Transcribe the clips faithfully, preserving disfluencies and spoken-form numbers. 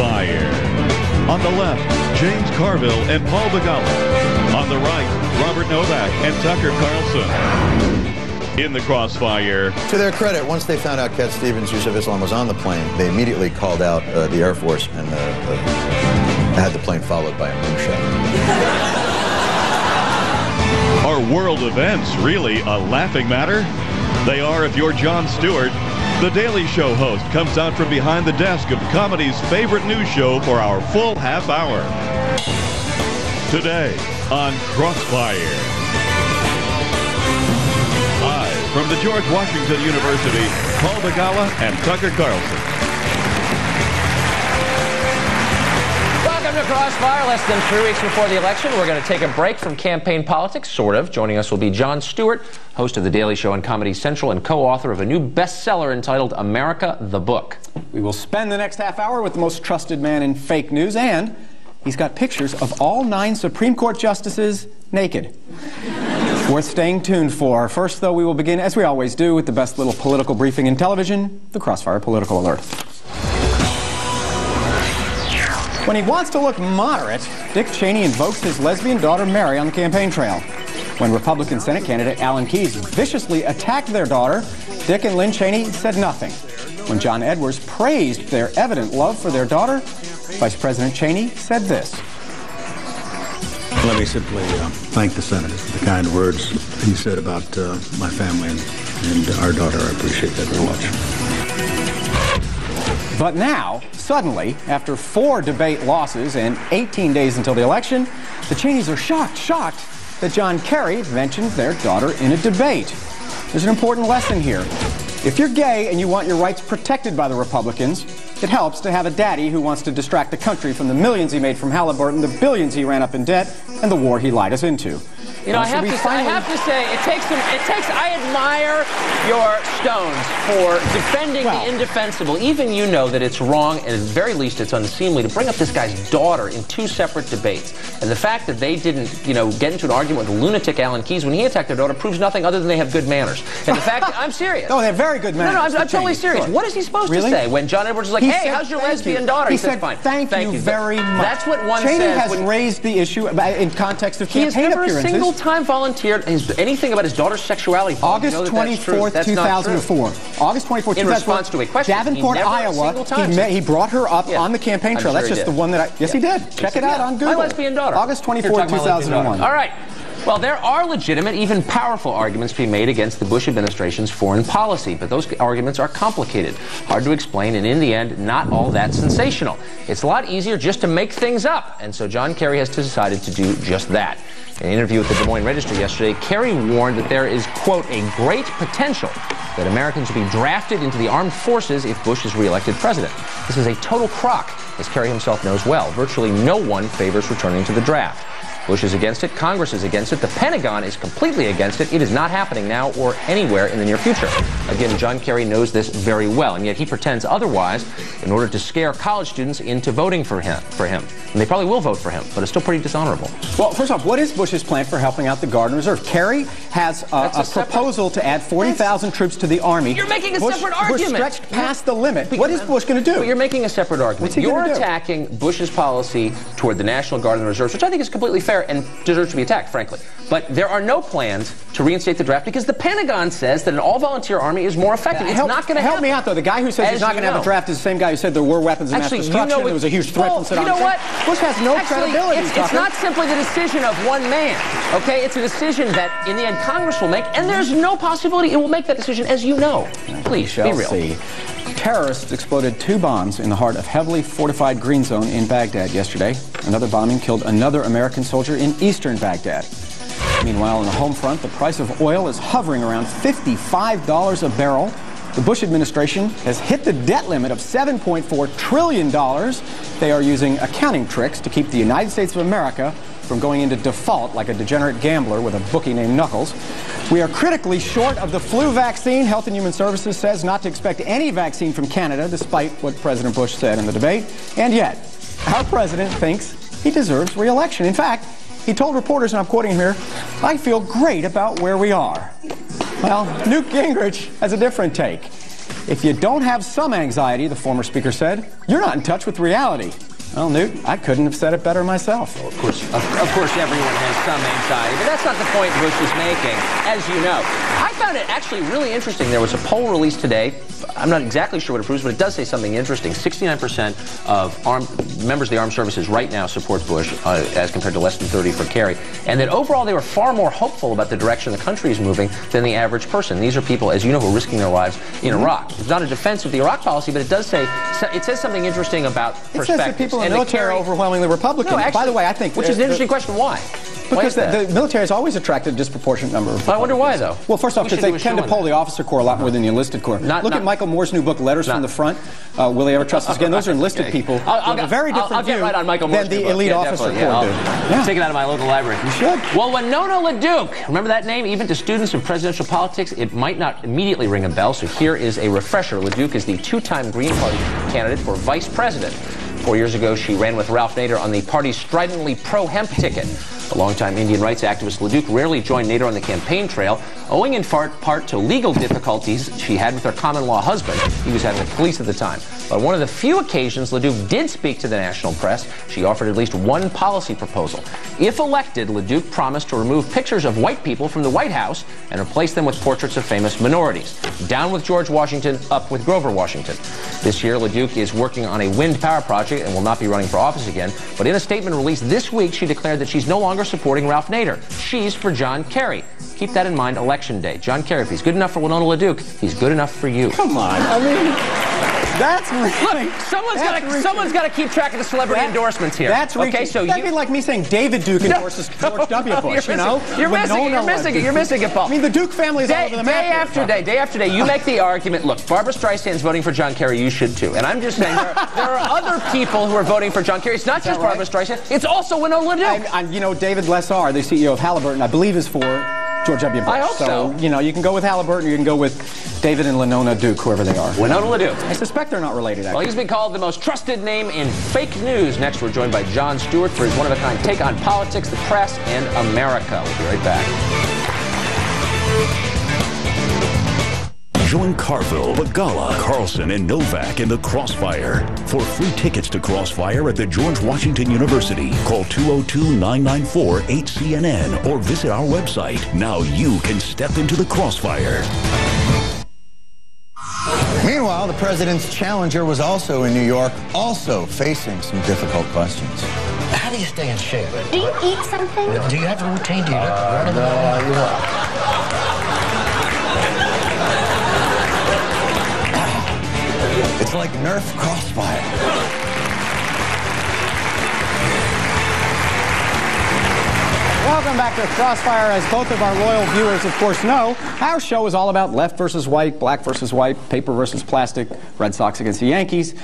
Crossfire. On the left, James Carville and Paul Begala. On the right, Robert Novak and Tucker Carlson. In the Crossfire. To their credit, once they found out Cat Stevens, Yusuf Islam was on the plane, they immediately called out uh, the Air Force and uh, uh, had the plane followed by a moonshot. Are world events really a laughing matter? They are if you're Jon Stewart. The Daily Show host comes out from behind the desk of comedy's favorite news show for our full half hour. Today on Crossfire. Live from the George Washington University, Paul Begala and Tucker Carlson. Welcome to Crossfire. Less than three weeks before the election, we're going to take a break from campaign politics, sort of. Joining us will be Jon Stewart, host of The Daily Show on Comedy Central and co-author of a new bestseller entitled America, the Book. We will spend the next half hour with the most trusted man in fake news, and he's got pictures of all nine Supreme Court justices naked. Worth staying tuned for. First, though, we will begin, as we always do, with the best little political briefing in television, the Crossfire Political Alert. When he wants to look moderate, Dick Cheney invokes his lesbian daughter Mary on the campaign trail. When Republican Senate candidate Alan Keyes viciously attacked their daughter, Dick and Lynn Cheney said nothing. When John Edwards praised their evident love for their daughter, Vice President Cheney said this. Let me simply uh, thank the Senator for the kind words he said about uh, my family and, and our daughter. I appreciate that very much. But now, suddenly, after four debate losses and eighteen days until the election, the Cheneys are shocked, shocked that John Kerry mentioned their daughter in a debate. There's an important lesson here. If you're gay and you want your rights protected by the Republicans, it helps to have a daddy who wants to distract the country from the millions he made from Halliburton, the billions he ran up in debt, and the war he lied us into. You know, I have, to say, I have to say, it takes, some, it takes, I admire your stones for defending well, the indefensible. Even you know that it's wrong, and at the very least it's unseemly, to bring up this guy's daughter in two separate debates. And the fact that they didn't, you know, get into an argument with lunatic Alan Keyes when he attacked their daughter proves nothing other than they have good manners. And the fact that, I'm serious. No, they have very good manners. No, no, I'm, I'm totally serious. Sure. What is he supposed really? to say when John Edwards is like, he hey, said, how's your lesbian you. daughter? He, he said, said fine. Thank, thank you, you very much. That's what one Cheney says. Cheney has raised the issue in context of campaign appearances. Single time volunteered his, anything about his daughter's sexuality. August twenty-fourth, two thousand four. August twenty-fourth, two thousand four. In response to a question. Davenport, Iowa. He, met, he brought her up yeah. on the campaign trail. Sure That's just did. the one that I. Yes, yeah. he did. Check yes, it out yeah. on Google. My lesbian daughter. August twenty-fourth, two thousand one. All right. Well, there are legitimate, even powerful arguments to be made against the Bush administration's foreign policy, but those arguments are complicated, hard to explain, and in the end, not all that sensational. It's a lot easier just to make things up, and so John Kerry has decided to do just that. In an interview with the Des Moines Register yesterday, Kerry warned that there is, quote, a great potential that Americans will be drafted into the armed forces if Bush is reelected president. This is a total crock, as Kerry himself knows well. Virtually no one favors returning to the draft. Bush is against it, Congress is against it, the Pentagon is completely against it. It is not happening now or anywhere in the near future. Again, John Kerry knows this very well, and yet he pretends otherwise in order to scare college students into voting for him. For him. And they probably will vote for him, but it's still pretty dishonorable. Well, first off, what is Bush's plan for helping out the Guard and Reserve? Kerry has uh, a, a proposal to add forty thousand troops to the Army. You're making a Bush, separate argument. We're stretched past the limit. What is Bush going to do? But you're making a separate argument. You're attacking do? Bush's policy toward the National Guard and Reserves, which I think is completely fair and deserves to be attacked, frankly. But there are no plans to reinstate the draft because the Pentagon says that an all-volunteer army is more effective. It's help, not going to help happen. me out, though. The guy who says As he's not going to have a draft is the same guy who said there were weapons of mass destruction. You know, there was a huge threat well, from Saddam. You know what? Bush has no Actually, credibility. It's, it's not simply the decision of one man. Okay, it's a decision that in the end Congress will make, and there's no possibility it will make that decision. As you know, please be real. See. Terrorists exploded two bombs in the heart of heavily fortified green zone in Baghdad yesterday. Another bombing killed another American soldier in eastern Baghdad. Meanwhile, on the home front, the price of oil is hovering around fifty-five dollars a barrel. The Bush administration has hit the debt limit of seven point four trillion dollars. They are using accounting tricks to keep the United States of America from going into default like a degenerate gambler with a bookie named Knuckles. We are critically short of the flu vaccine. Health and Human Services says not to expect any vaccine from Canada, despite what President Bush said in the debate. And yet, our president thinks he deserves re-election. In fact, he told reporters, and I'm quoting him here, I feel great about where we are. Well, Newt Gingrich has a different take. If you don't have some anxiety, the former speaker said, you're not in touch with reality. Well, Newt, I couldn't have said it better myself. Well, of course, of, of course, everyone has some anxiety, but that's not the point Bush was making, as you know. I found it actually really interesting. There was a poll released today. I'm not exactly sure what it proves, but it does say something interesting. sixty-nine percent of armed, members of the armed services right now support Bush, uh, as compared to less than thirty for Kerry, and that overall they were far more hopeful about the direction the country is moving than the average person. These are people, as you know, who are risking their lives in Iraq. It's not a defense of the Iraq policy, but it does say, it says something interesting about perspective. And the military overwhelming the Republicans. No, actually, by the way, I think... Which is an interesting question. Why? Because why the, the military has always attracted a disproportionate number of... I wonder why, though. Well, first off, because they tend to poll that. the officer corps a lot more than the enlisted corps. Not, Look not, at Michael Moore's new book, Letters not, from the Front. Uh, Will They Ever Trust Us Again? Those are enlisted okay. people. I'll, I'll, a very different I'll, I'll get right on Michael Moore's than the elite yeah, officer yeah, corps yeah, yeah. Take it out of my local library. You should. Well, Winona LaDuke. Remember that name? Even to students of presidential politics, it might not immediately ring a bell, so here is a refresher. LaDuke is the two-time Green Party candidate for vice president. Four years ago, she ran with Ralph Nader on the party's stridently pro-hemp ticket. A longtime Indian rights activist, LaDuke rarely joined Nader on the campaign trail, owing in part to legal difficulties she had with her common-law husband. He was having the police at the time. But one of the few occasions LaDuke did speak to the national press, she offered at least one policy proposal. If elected, LaDuke promised to remove pictures of white people from the White House and replace them with portraits of famous minorities. Down with George Washington, up with Grover Washington. This year, LaDuke is working on a wind power project and will not be running for office again. But in a statement released this week, she declared that she's no longer supporting Ralph Nader. She's for John Kerry. Keep that in mind election day. John Kerry, if he's good enough for Winona LaDuke, he's good enough for you. Come on. I mean... That's really... Look, someone's gotta, someone's got to keep track of the celebrity that, endorsements here. That's reaching. Okay, so That'd you, be like me saying David Duke endorses no, George W. No, Bush, you know? You're missing it, you're missing it, you're missing it, Paul. I mean, the Duke family is day, all over the map. Day after day, day after day, you make the argument, look, Barbara Streisand's voting for John Kerry, you should too. And I'm just saying, there, there are other people who are voting for John Kerry. It's not just right? Barbara Streisand, it's also Winona LaDuke. You know, David Lessar, the C E O of Halliburton, I believe is for... George W. Bush. I hope so, so. You know, you can go with Halliburton or you can go with David and Winona LaDuke, whoever they are. Winona LaDuke. I suspect they're not related, actually. Well, he's been called the most trusted name in fake news. Next, we're joined by Jon Stewart for his one-of-a-kind take on politics, the press, and America. We'll be right back. Join Carville, Begala, Carlson, and Novak in the Crossfire. For free tickets to Crossfire at the George Washington University, call two oh two, nine nine four, eight C N N or visit our website. Now you can step into the Crossfire. Meanwhile, the president's challenger was also in New York, also facing some difficult questions. How do you stay in shape? Do you eat something? Do you have a routine? Do you uh, look? No, I do not. It's like Nerf Crossfire. Welcome back to Crossfire. As both of our loyal viewers, of course, know, our show is all about left versus white, black versus white, paper versus plastic, Red Sox against the Yankees.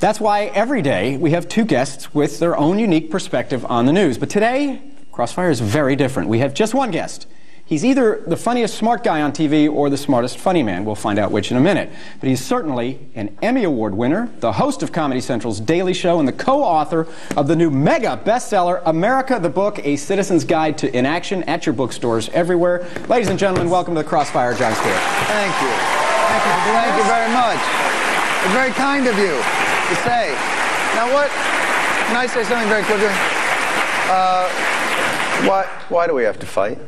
That's why every day we have two guests with their own unique perspective on the news. But today, Crossfire is very different. We have just one guest. He's either the funniest smart guy on T V or the smartest funny man. We'll find out which in a minute. But he's certainly an Emmy Award winner, the host of Comedy Central's Daily Show, and the co-author of the new mega bestseller, America, the Book, A Citizen's Guide to Inaction, at your bookstores everywhere. Ladies and gentlemen, welcome to the Crossfire, Jon Stewart. Thank you. Thank you for doing Thank you very much. It's very kind of you to say. Now what? Can I say something very quickly? Uh, why, why do we have to fight?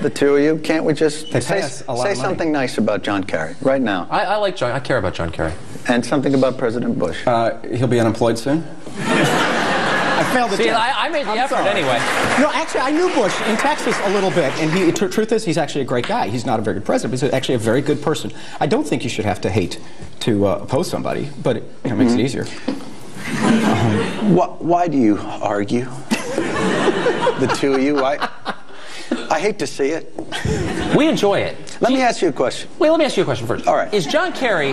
The two of you, can't we just they say, say something nice about John Kerry right now? I, I like John. I care about John Kerry. And something about President Bush. Uh, he'll be unemployed soon. I failed the See, I, I made the I'm effort sorry. anyway. No, actually, I knew Bush in Texas a little bit, and he, the truth is, he's actually a great guy. He's not a very good president, but he's actually a very good person. I don't think you should have to hate to uh, oppose somebody, but it you know, makes mm-hmm. it easier. Um, why, why do you argue? The two of you, why? I hate to see it. We enjoy it. Let you, me ask you a question. Wait, let me ask you a question first. All right. Is John Kerry,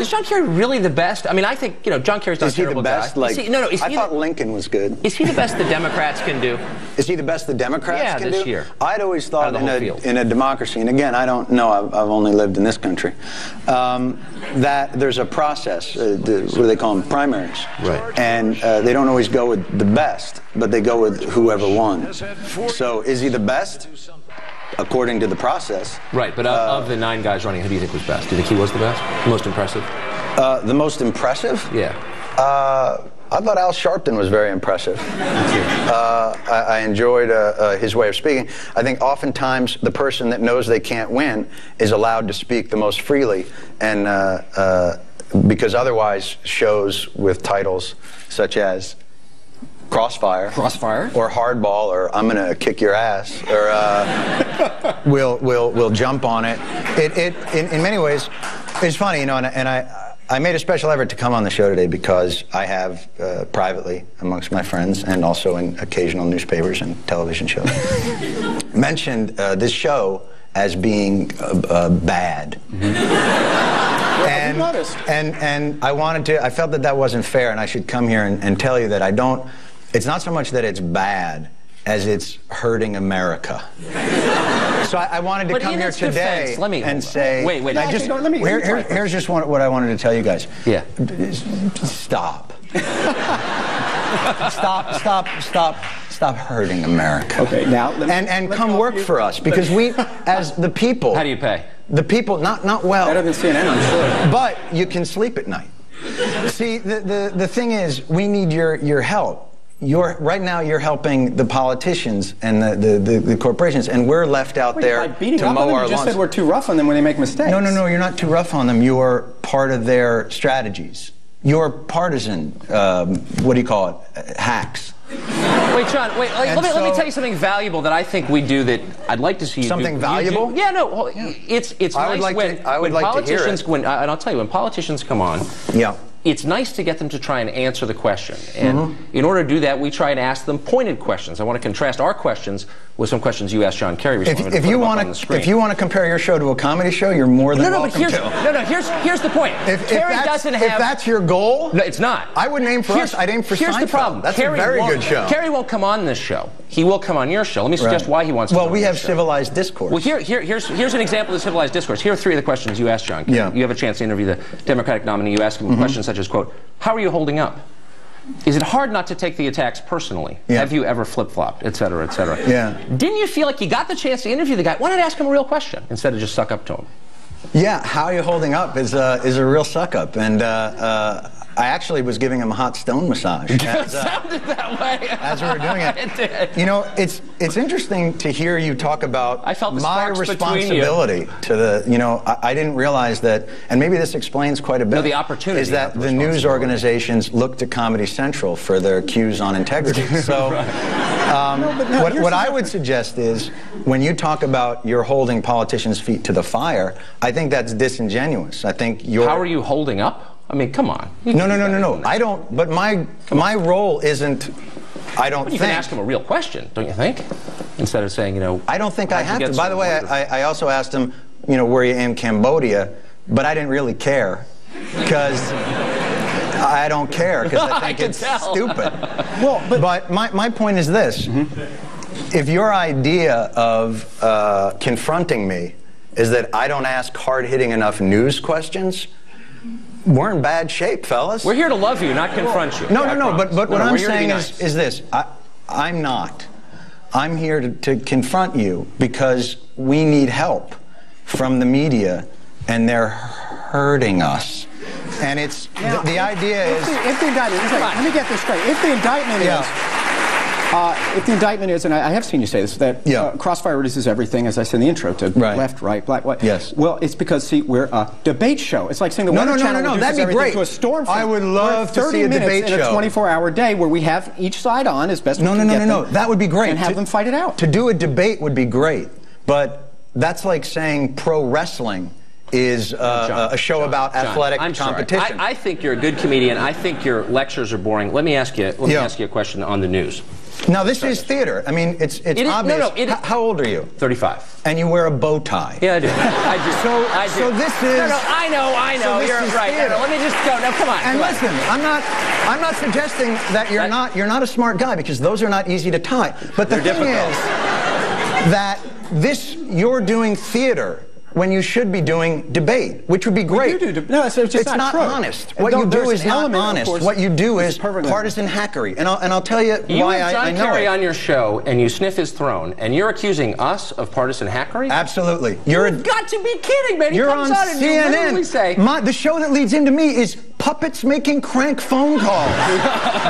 is John Kerry really the best? I mean, I think, you know, John Kerry's not a terrible guy. Is he the best? Like, is he, no, no, is I he thought the, Lincoln was good. Is he the best the Democrats can do? Is he the best the Democrats yeah, can do? Yeah, this year. I'd always thought in a, in a democracy, and again, I don't know, I've, I've only lived in this country, um, that there's a process, uh, the, what do they call them, primaries. Right. And uh, they don't always go with the best, but they go with whoever won. So is he the best? according to the process. Right, but uh, of the nine guys running, who do you think was best? Do you think he was the best? Most impressive? Uh, the most impressive? Yeah. Uh, I thought Al Sharpton was very impressive. Uh, I, I enjoyed uh, uh, his way of speaking. I think oftentimes the person that knows they can't win is allowed to speak the most freely, and uh, uh, because otherwise shows with titles such as Crossfire, Crossfire, or Hardball, or I'm gonna kick your ass, or uh, we'll we'll we'll jump on it. It it in, in many ways, it's funny, you know, and, and I. I made a special effort to come on the show today because I have, uh, privately, amongst my friends, and also in occasional newspapers and television shows, mentioned uh, this show as being uh, uh, bad. Mm-hmm. and, yeah, and, and I wanted to, I felt that that wasn't fair, and I should come here and, and tell you that I don't, it's not so much that it's bad as it's hurting America. So I, I wanted to but come here today defense, let me, and say, wait, wait, no, I just, no, let me, here, here, here's just one, what I wanted to tell you guys. Yeah. Stop. stop, stop, stop, stop hurting America. Okay, now, let me, and and let come work you, for us, because we, as the people. How do you pay? The people, not, not well. Better than C N N, I'm sure. But you can sleep at night. See, the, the, the thing is, we need your, your help. You're, right now, you're helping the politicians and the, the, the, the corporations, and we're left out Wait, there to mow our lawns. You just said we're too rough on them when they make mistakes. No, no, no, you're not too rough on them. You're part of their strategies. You're partisan, um, what do you call it, uh, hacks. Wait, John, wait, like, let, me, so, let me tell you something valuable that I think we do that I'd like to see you something do. Something valuable? Do, yeah, no, it's, it's I nice would like when, to, I would when like politicians, to hear it. When, and I'll tell you, when politicians come on, yeah. It's nice to get them to try and answer the question. And mm-hmm. in order to do that, we try and ask them pointed questions. I want to contrast our questions with some questions you asked John Kerry recently. If, if, you wanna, if you want to compare your show to a comedy show, you're more than no, no, welcome but here's, to. No, no, here's, here's the point. If, Kerry if doesn't have... If that's your goal... No, it's not. I wouldn't aim for here's, us. I'd aim for Seinfeld. Here's the problem. That's Kerry a very good show. Kerry won't come on this show. He will come on your show. Let me suggest right. why he wants to well, come on Well, we have civilized show. discourse. Well, here, here, here's, here's an example of civilized discourse. Here are three of the questions you asked John Kerry. Yeah. You have a chance to interview the Democratic nominee. You ask him mm-hmm. questions such as, quote, how are you holding up? Is it hard not to take the attacks personally? Yeah. Have you ever flip-flopped, et cetera, et cetera? Yeah. Didn't you feel like you got the chance to interview the guy? Why not ask him a real question instead of just suck up to him? Yeah, how are you holding up is, uh, is a real suck-up. And uh, uh, I actually was giving him a hot stone massage. As, uh, sounded that way. As we were doing it. It did. You know, it's, it's interesting to hear you talk about I felt the my responsibility to the, you know, I, I didn't realize that, and maybe this explains quite a bit, no, the opportunity is that the news organizations look to Comedy Central for their cues on integrity. So um, no, no, what, what I would suggest is when you talk about you're holding politicians' feet to the fire, I think that's disingenuous. I think you're... How are you holding up? I mean, come on. No, no, no, no, no. I don't, but my my role isn't, I don't think. But you can ask him a real question, don't you think? Instead of saying, you know. I don't think I have to. By the way, I, I also asked him, you know, were you in Cambodia? But I didn't really care, because I don't care, because I think it's stupid. Well, but, but my, my point is this. Mm-hmm. If your idea of uh, confronting me is that I don't ask hard-hitting enough news questions, we're in bad shape, fellas. We're here to love you, not confront you. No, no, no, but, but what I'm saying is, is this. I, I'm not. I'm here to, to confront you because we need help from the media, and they're hurting us. And it's, now, the, the idea if, is... If the, if the indictment is, let me get this straight. If the indictment yeah. is... Uh, if the indictment is, and I, I have seen you say this, that yeah. uh, Crossfire reduces everything, as I said in the intro, to right. left, right, black, white. Yes. Well, it's because, see, we're a debate show. It's like saying the no, Weather no, Channel no, no, reduces everything great. to a storm. I would love to see a debate show. thirty minutes in a twenty-four hour day where we have each side on as best no, we can no, no, get no, no, them. No, that would be great. And have to, them fight it out. To do a debate would be great, but that's like saying pro wrestling is uh, John, a show John, about John, athletic I'm competition. I, I think you're a good comedian. I think your lectures are boring. Let me ask you, let me yeah. ask you a question on the news. Now, this is theater. I mean, it's, it's it is, obvious. No, no, it is, how, how old are you? thirty-five. And you wear a bow tie. Yeah, I do. I do. So, I do. So this is... No, no, I know, I know. So you're right. No, no, let me just go. Now, come on. And come listen, on. I'm not I'm not suggesting that you're, I, not, you're not a smart guy, because those are not easy to tie. But the thing difficult. is that this, you're doing theater when you should be doing debate, which would be great. We do do no, it's, it's, just it's not, not honest. What you do is not honest. Course, what you do is partisan hackery. And I'll, and I'll tell you, you why I, I know You have John Kerry on your show, and you sniff his throne, and you're accusing us of partisan hackery? Absolutely. You're You've a, got to be kidding, man. He you're comes on out and C N N. You literally say, My, the show that leads into me is puppets making crank phone calls.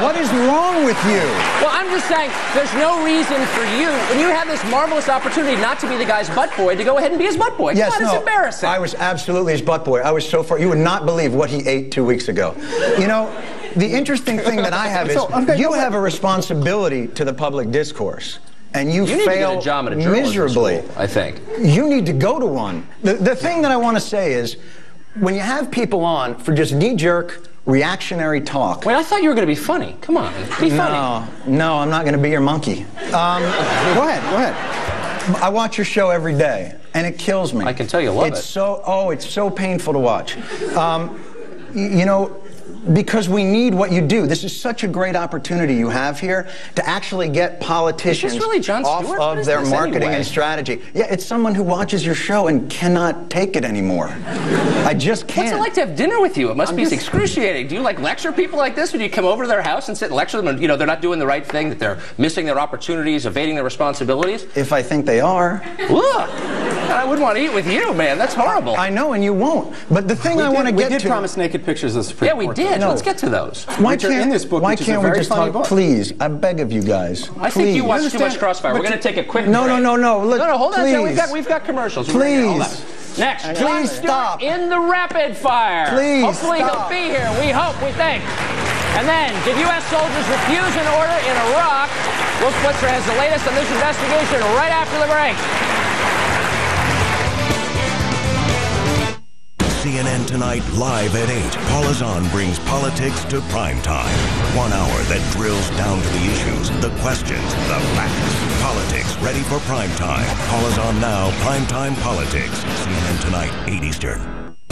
What is wrong with you? Well, I'm just saying, there's no reason for you, when you have this marvelous opportunity not to be the guy's butt boy, to go ahead and be his butt boy. Yes. That no, is embarrassing. I was absolutely his butt boy. I was so far. You would not believe what he ate two weeks ago. You know, the interesting thing that I have is so, okay, you have a responsibility to the public discourse, and you, you need fail to get a job at a miserably. School, I think you need to go to one. The the thing that I want to say is, when you have people on for just knee-jerk, reactionary talk. Wait, I thought you were going to be funny. Come on, be funny. No, no, I'm not going to be your monkey. Um, go ahead, go ahead. I watch your show every day, and it kills me. I can tell you love it. It's so, oh, it's so painful to watch. Um, you know, because we need what you do. This is such a great opportunity you have here to actually get politicians really off of their marketing anyway? and strategy. Yeah, it's someone who watches your show and cannot take it anymore. I just can't. What's it like to have dinner with you? It must I'm be just... excruciating. Do you like lecture people like this, or do you come over to their house and sit and lecture them? And, you know, they're not doing the right thing, that they're missing their opportunities, evading their responsibilities. If I think they are. Look, I wouldn't want to eat with you, man. That's horrible. I know, and you won't. But the thing we I did, want to get to. We did promise naked pictures of the Supreme Yeah, we Court. did. No. Let's get to those. Why can't, in this book, why can't we just talk? Book. Please, I beg of you guys. Please. I think you watch you too much Crossfire. But We're going to take a quick no, break. No, no, no, no. Look, no, no, hold please. on. We've got, we've got commercials. Please. Right Next, John Stewart stop. in the rapid fire. Please. Hopefully stop. he'll be here. We hope, we think. And then, did U S soldiers refuse an order in Iraq? Wolf Blitzer has the latest on this investigation right after the break. C N N Tonight, live at eight. Paula Zahn brings politics to primetime. One hour that drills down to the issues, the questions, the facts. Politics ready for primetime. Paula Zahn now, primetime politics. C N N Tonight, eight Eastern.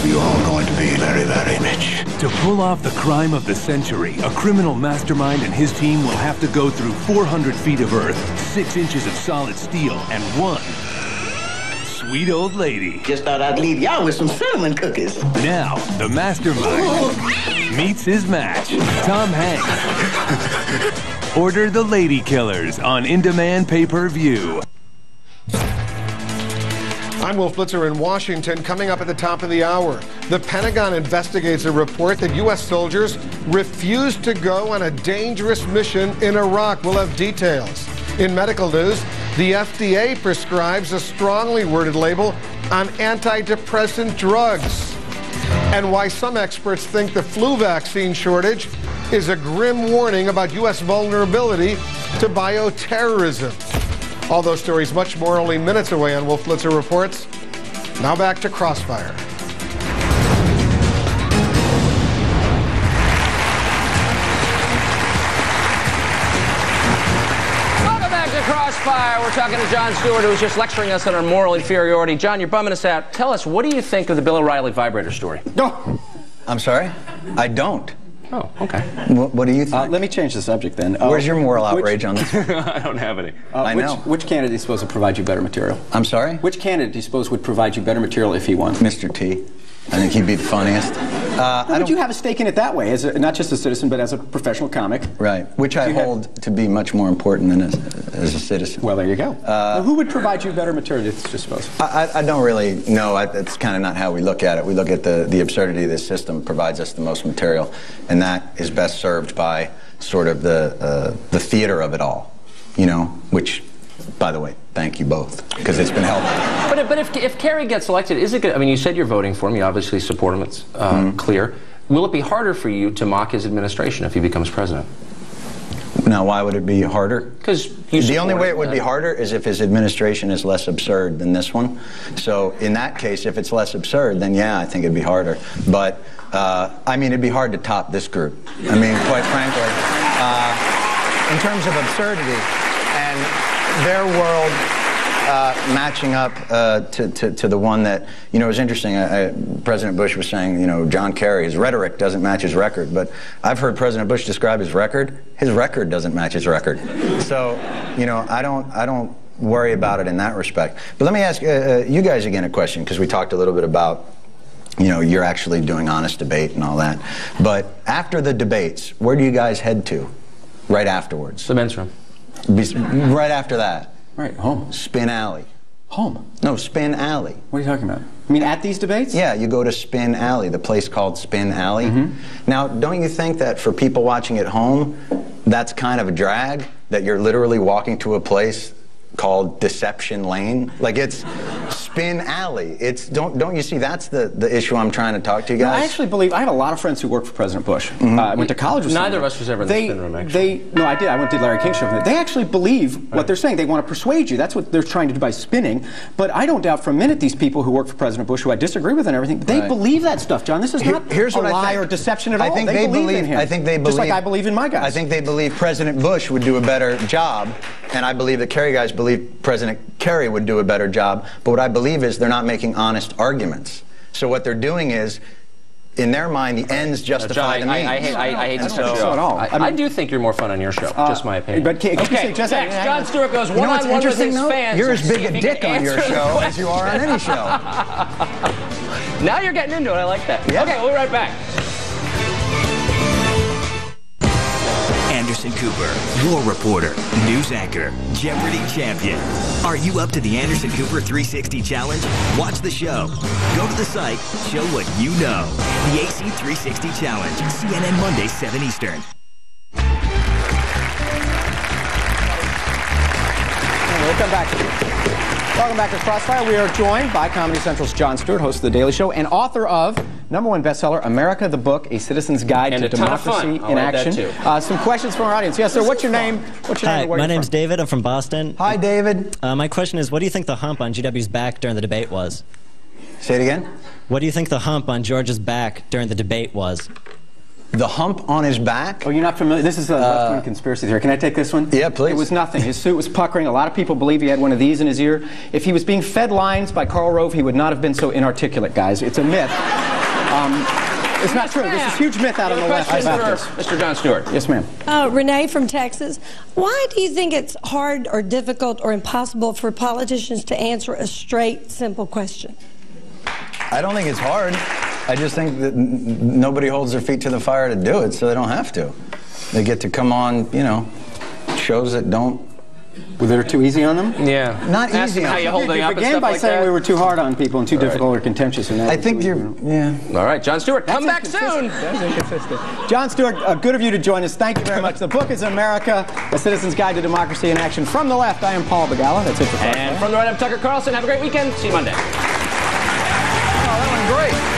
You're all going to be very, very rich. To pull off the crime of the century, a criminal mastermind and his team will have to go through four hundred feet of earth, six inches of solid steel, and one... sweet old lady. Just thought I'd leave y'all with some cinnamon cookies. Now, the mastermind meets his match. Tom Hanks. Order The Lady Killers on in-demand pay-per-view. I'm Wolf Blitzer in Washington. Coming up at the top of the hour, the Pentagon investigates a report that U S soldiers refused to go on a dangerous mission in Iraq. We'll have details. In medical news, the F D A prescribes a strongly worded label on antidepressant drugs, and why some experts think the flu vaccine shortage is a grim warning about U S vulnerability to bioterrorism. All those stories, much more, only minutes away on Wolf Blitzer Reports. Now back to Crossfire. We're talking to Jon Stewart, who's just lecturing us on our moral inferiority. John, you're bumming us out. Tell us, what do you think of the Bill O'Reilly vibrator story? No. Oh. I'm sorry? I don't. Oh, okay. What, what do you think? Uh, let me change the subject then. Uh, Where's your moral outrage which, on this? I don't have any. Uh, I which, know. Which candidate do you suppose would provide you better material? I'm sorry? Which candidate do you suppose would provide you better material if he won? Mister T. I think he'd be the funniest. Uh, well, would you have a stake in it that way, as a, not just a citizen, but as a professional comic? Right, which I hold have... to be much more important than as, as a citizen. Well, there you go. Uh, well, who would provide you better material, do you suppose? I, I don't really know. I, that's kind of not how we look at it. We look at the, the absurdity of this system provides us the most material, and that is best served by sort of the, uh, the theater of it all, you know, which... By the way, thank you both, because it's been helpful. But, but if, if Kerry gets elected, is it good? I mean, you said you're voting for him. You obviously support him. It's uh, mm-hmm. clear. Will it be harder for you to mock his administration if he becomes president? Now, why would it be harder? Because the only way it would be harder is if his administration is less absurd than this one. So in that case, if it's less absurd, then yeah, I think it'd be harder. But, uh, I mean, it'd be hard to top this group. I mean, quite frankly, uh, in terms of absurdity and... their world uh, matching up uh, to, to, to the one that, you know, it was interesting. I, I, President Bush was saying, you know, John Kerry, his rhetoric doesn't match his record. But I've heard President Bush describe his record. His record doesn't match his record. So, you know, I don't, I don't worry about it in that respect. But let me ask uh, you guys again a question, because we talked a little bit about, you know, you're actually doing honest debate and all that. But after the debates, where do you guys head to right afterwards? The men's room. Be, right after that? Right, home. Spin Alley. Home? No, Spin Alley. What are you talking about? I mean, at these debates? Yeah, you go to Spin Alley, the place called Spin Alley. Mm-hmm. Now, don't you think that for people watching at home, that's kind of a drag, that you're literally walking to a place called Deception Lane? Like, it's Spin Alley. It's, don't, don't you see, that's the, the issue I'm trying to talk to you guys? No, I actually believe, I have a lot of friends who work for President Bush. Mm-hmm. uh, I went to college with Neither somewhere. of us was ever in they, the Spin Room, actually. They, no, I did. I went to Larry King's show. They actually believe right. what they're saying. They want to persuade you. That's what they're trying to do by spinning. But I don't doubt for a minute these people who work for President Bush, who I disagree with and everything, they right. believe that stuff, John. This is Here, not here's a what lie or deception at I all. Think they, they believe, believe in him. I think they believe. Just like I believe in my guys. I think they believe President Bush would do a better job, and I believe the Kerry guys believe President Kerry would do a better job, but what I believe is they're not making honest arguments. So what they're doing is, in their mind, the ends justify no, John, the I, means. I, I hate, I, I hate this show. show at all. I, I, mean, I do think you're more fun on your show, uh, just my opinion. But can, okay, say just next, Jon Stewart goes one-on-one you know one with his though? fans. You're as big a dick on your show as you are on any show. Now you're getting into it. I like that. Yeah. Okay, we'll be right back. Anderson Cooper, war reporter, news anchor, Jeopardy champion. Are you up to the Anderson Cooper three sixty challenge? Watch the show. Go to the site, show what you know. The A C three sixty challenge, C N N Monday, seven Eastern. Welcome back. Welcome back to Crossfire. We are joined by Comedy Central's Jon Stewart, host of The Daily Show, and author of number one bestseller, America, the Book, A Citizen's Guide and to Democracy in Action. Uh, some questions from our audience. Yeah, so what's your name? What's your Hi, name? Where my name's from? David. I'm from Boston. Hi, David. Uh, my question is, what do you think the hump on G W's back during the debate was? Say it again? What do you think the hump on George's back during the debate was? The hump on his back? Oh, you're not familiar? This is a left-wing uh, conspiracy theory. Can I take this one? Yeah, please. It was nothing. His suit was puckering. A lot of people believe he had one of these in his ear. If he was being fed lines by Karl Rove, he would not have been so inarticulate, guys. It's a myth. Um, it's not true. This is a huge myth out on the left about this. Mister Jon Stewart. Yes, ma'am. Uh, Renee from Texas. Why do you think it's hard or difficult or impossible for politicians to answer a straight, simple question? I don't think it's hard. I just think that n nobody holds their feet to the fire to do it, so they don't have to. They get to come on, you know, shows that don't. Well, they're too easy on them? Yeah. Not Ask easy on them. How you holding you up began and stuff by like saying that. We were too hard on people and too right. difficult or contentious. And that I think you're, you know. yeah. All right, Jon Stewart, That's come back soon. That's inconsistent. Jon Stewart, uh, good of you to join us. Thank you very much. The book is America, A Citizen's Guide to Democracy in Action. From the left, I am Paul Begala. That's it for And from the right, I'm Tucker Carlson. Have a great weekend. See you Monday. Oh, that went great.